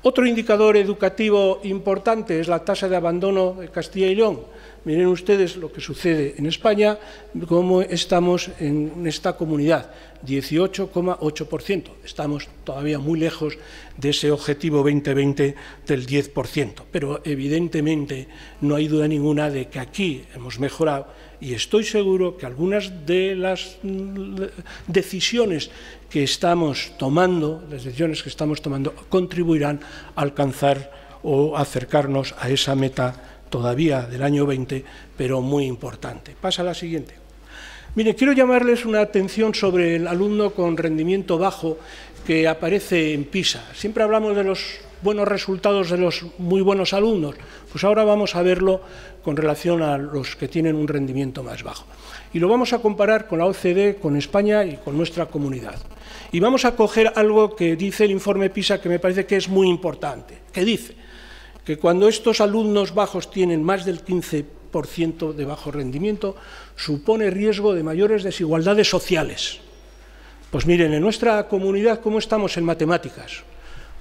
Otro indicador educativo importante es la tasa de abandono de Castilla y León. Miren ustedes lo que sucede en España, cómo estamos en esta comunidad, dieciocho coma ocho por ciento. Estamos todavía muy lejos de ese objetivo veinte veinte del diez por ciento, pero evidentemente no hay duda ninguna de que aquí hemos mejorado y estoy seguro que algunas de las decisiones que estamos tomando, las decisiones que estamos tomando, contribuirán a alcanzar o acercarnos a esa meta todavía del año veinte, pero muy importante. Pasa a la siguiente. Mire, quiero llamarles una atención sobre el alumno con rendimiento bajo que aparece en PISA. Siempre hablamos de los buenos resultados de los muy buenos alumnos. Pues ahora vamos a verlo con relación a los que tienen un rendimiento más bajo. Y lo vamos a comparar con la O C D E, con España y con nuestra comunidad. Y vamos a coger algo que dice el informe PISA, que me parece que es muy importante, que dice que cuando estos alumnos bajos tienen más del quince por ciento de bajo rendimiento, supone riesgo de mayores desigualdades sociales. Pues miren, en nuestra comunidad, ¿cómo estamos en matemáticas?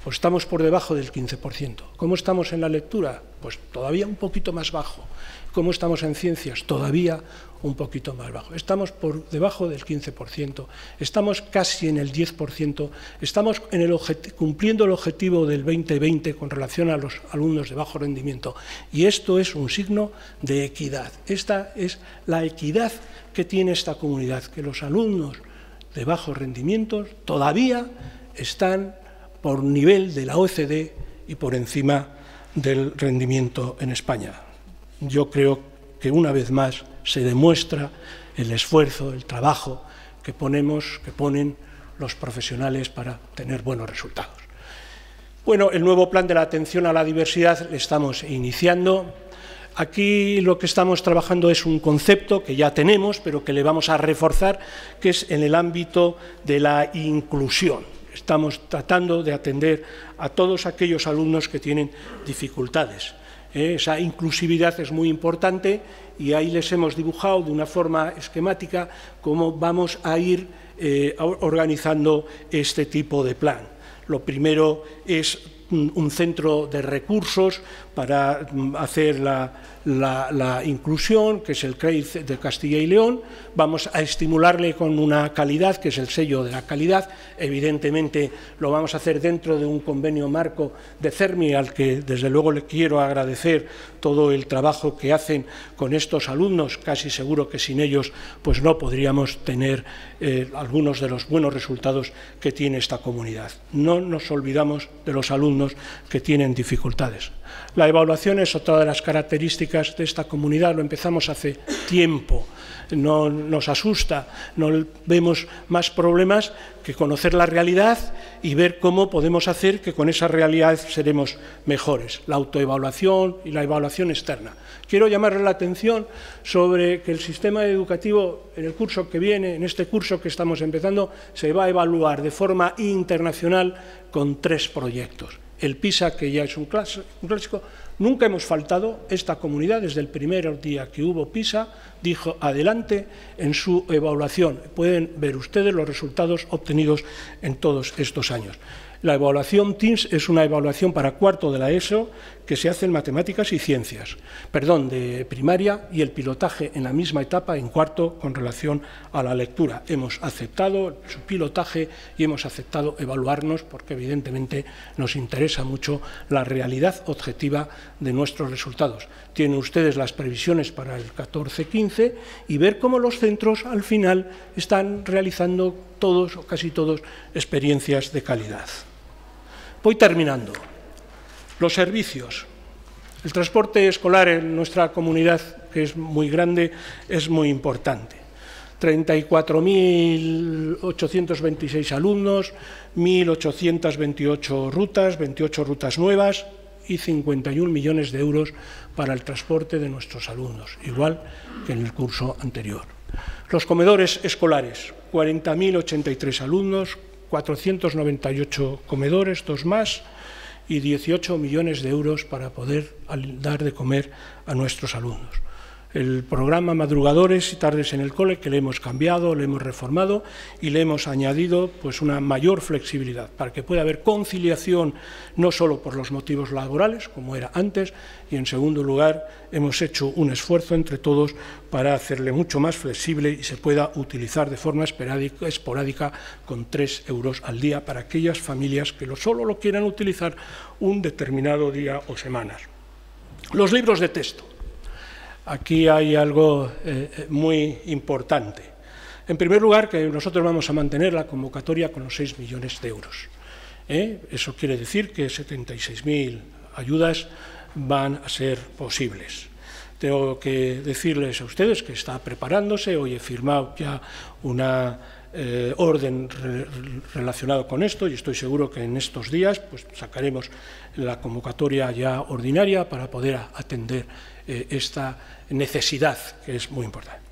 Pues estamos por debajo del quince por ciento. ¿Cómo estamos en la lectura? Pues todavía un poquito más bajo. ¿Cómo estamos en ciencias? Todavía un poquito más bajo. Estamos por debajo del quince por ciento, estamos casi en el diez por ciento, estamos en el cumpliendo el objetivo del veinte veinte con relación a los alumnos de bajo rendimiento. Y esto es un signo de equidad. Esta es la equidad que tiene esta comunidad, que los alumnos de bajos rendimientos todavía están por nivel de la O C D E y por encima del rendimiento en España. Yo creo que una vez más se demuestra el esfuerzo, el trabajo que ponemos, que ponen los profesionales para tener buenos resultados. Bueno, el nuevo plan de la atención a la diversidad lo estamos iniciando. Aquí lo que estamos trabajando es un concepto que ya tenemos, pero que le vamos a reforzar, que es en el ámbito de la inclusión. Estamos tratando de atender a todos aquellos alumnos que tienen dificultades. Eh, esa inclusividad es muy importante y ahí les hemos dibujado de una forma esquemática cómo vamos a ir eh, organizando este tipo de plan. Lo primero es un centro de recursos para hacer la, la, la inclusión, que es el C R E I de Castilla y León. Vamos a estimularle con una calidad, que es el sello de la calidad. Evidentemente lo vamos a hacer dentro de un convenio marco de CERMI, al que desde luego le quiero agradecer todo el trabajo que hacen con estos alumnos. Casi seguro que sin ellos pues no podríamos tener eh, algunos de los buenos resultados que tiene esta comunidad. No nos olvidamos de los alumnos que tienen dificultades. La evaluación es otra de las características de esta comunidad, lo empezamos hace tiempo, no nos asusta, no vemos más problemas que conocer la realidad y ver cómo podemos hacer que con esa realidad seremos mejores. La autoevaluación y la evaluación externa. Quiero llamarles la atención sobre que el sistema educativo en el curso que viene, en este curso que estamos empezando, se va a evaluar de forma internacional con tres proyectos. El PISA, que ya es un clásico, nunca hemos faltado. Esta comunidad, desde el primer día que hubo PISA, dijo adelante en su evaluación. Pueden ver ustedes los resultados obtenidos en todos estos años. La evaluación TIMSS es una evaluación para cuarto de la ESO que se hace en matemáticas y ciencias, perdón, de primaria, y el pilotaje en la misma etapa, en cuarto, con relación a la lectura. Hemos aceptado su pilotaje y hemos aceptado evaluarnos porque evidentemente nos interesa mucho la realidad objetiva de nuestros resultados. Tienen ustedes las previsiones para el catorce quince y ver cómo los centros al final están realizando todos o casi todos experiencias de calidad. Voy terminando. Los servicios. El transporte escolar en nuestra comunidad, que es muy grande, es muy importante. treinta y cuatro mil ochocientos veintiséis alumnos, mil ochocientas veintiocho rutas, veintiocho rutas nuevas y cincuenta y un millones de euros para el transporte de nuestros alumnos, igual que en el curso anterior. Los comedores escolares, cuarenta mil ochenta y tres alumnos, cuatrocientos noventa y ocho comedores, dos más, y dieciocho millones de euros para poder dar de comer a nuestros alumnos. El programa Madrugadores y Tardes en el Cole, que le hemos cambiado, le hemos reformado y le hemos añadido pues, una mayor flexibilidad para que pueda haber conciliación no solo por los motivos laborales, como era antes, y en segundo lugar hemos hecho un esfuerzo entre todos para hacerle mucho más flexible y se pueda utilizar de forma esporádica con tres euros al día para aquellas familias que solo lo quieran utilizar un determinado día o semanas. Los libros de texto. Aquí hay algo eh, muy importante. En primer lugar, que nosotros vamos a mantener la convocatoria con los seis millones de euros. ¿Eh? Eso quiere decir que setenta y seis mil ayudas van a ser posibles. tengo que decirles a ustedes que está preparándose, hoy he firmado ya una eh, orden re, relacionada con esto, y estoy seguro que en estos días pues, sacaremos la convocatoria ya ordinaria para poder atender eh, esta necesidad, que es muy importante.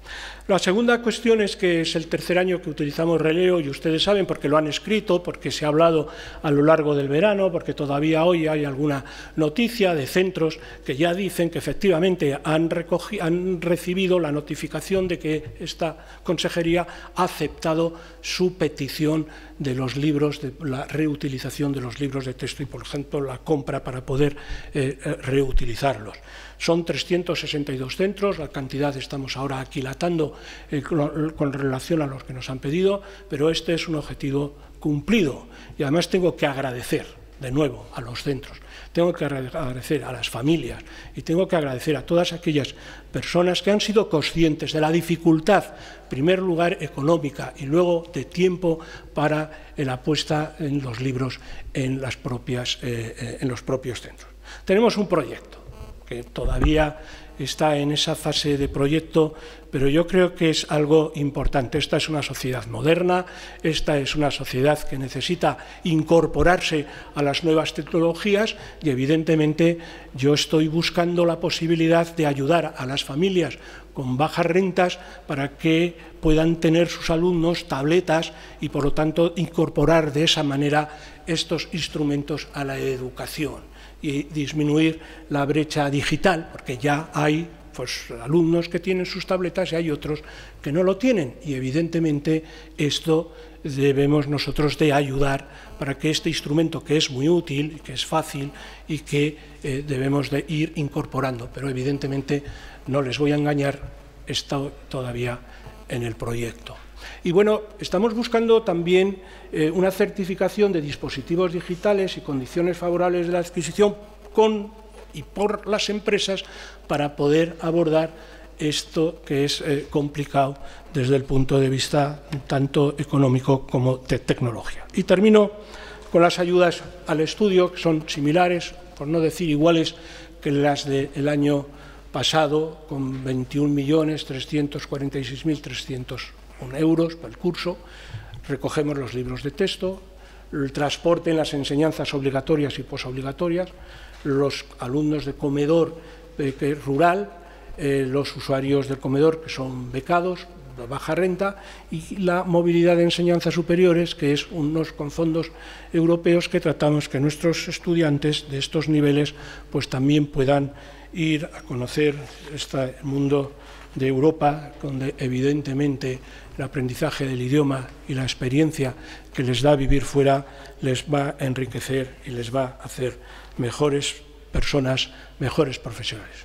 La segunda cuestión es que es el tercer año que utilizamos Releo, y ustedes saben, porque lo han escrito, porque se ha hablado a lo largo del verano, porque todavía hoy hay alguna noticia de centros que ya dicen que efectivamente han, recogido, han recibido la notificación de que esta consejería ha aceptado su petición de los libros, de la reutilización de los libros de texto y, por tanto, la compra para poder eh, reutilizarlos. Son trescientos sesenta y dos centros, la cantidad estamos ahora aquilatando eh, con, con relación a los que nos han pedido, pero este es un objetivo cumplido. Y además tengo que agradecer de nuevo a los centros, tengo que agradecer a las familias y tengo que agradecer a todas aquellas personas que han sido conscientes de la dificultad, en primer lugar económica y luego de tiempo, para eh, la puesta en los libros en, las propias, eh, eh, en los propios centros. Tenemos un proyecto que todavía está en esa fase de proyecto, pero yo creo que es algo importante. Esta es una sociedad moderna, esta es una sociedad que necesita incorporarse a las nuevas tecnologías y, evidentemente, yo estoy buscando la posibilidad de ayudar a las familias con bajas rentas para que puedan tener sus alumnos tabletas y, por lo tanto, incorporar de esa manera estos instrumentos a la educación y disminuir la brecha digital, porque ya hay pues, alumnos que tienen sus tabletas y hay otros que no lo tienen. Y, evidentemente, esto debemos nosotros de ayudar para que este instrumento, que es muy útil, que es fácil y que eh, debemos de ir incorporando. Pero, evidentemente, no les voy a engañar, está todavía en el proyecto. Y bueno, estamos buscando también eh, una certificación de dispositivos digitales y condiciones favorables de la adquisición con y por las empresas para poder abordar esto que es eh, complicado desde el punto de vista tanto económico como de tecnología. Y termino con las ayudas al estudio, que son similares, por no decir iguales, que las del año pasado, con veintiún millones trescientos cuarenta y seis mil trescientos euros para el curso. Recogemos los libros de texto, el transporte en las enseñanzas obligatorias y posobligatorias, los alumnos de comedor eh, que es rural, eh, los usuarios del comedor que son becados, de baja renta, y la movilidad de enseñanzas superiores, que es unos con fondos europeos que tratamos que nuestros estudiantes de estos niveles pues también puedan ir a conocer este mundo de Europa, donde evidentemente el aprendizaje del idioma y la experiencia que les da vivir fuera les va a enriquecer y les va a hacer mejores personas, mejores profesionales.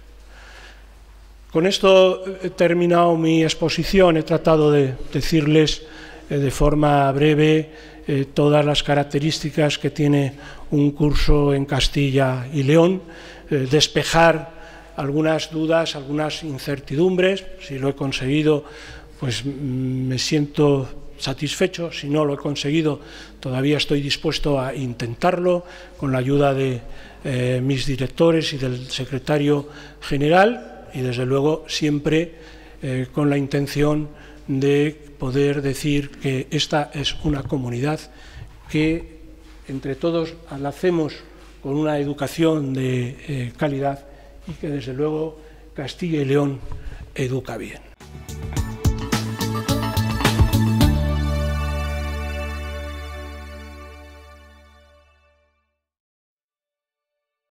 Con esto he terminado mi exposición, he tratado de decirles eh, de forma breve eh, todas las características que tiene un curso en Castilla y León, eh, despejar algunas dudas, algunas incertidumbres. Si lo he conseguido, pues me siento satisfecho. Si no lo he conseguido, todavía estoy dispuesto a intentarlo con la ayuda de eh, mis directores y del secretario general y, desde luego, siempre eh, con la intención de poder decir que esta es una comunidad que entre todos la hacemos con una educación de eh, calidad y que, desde luego, Castilla y León educa bien.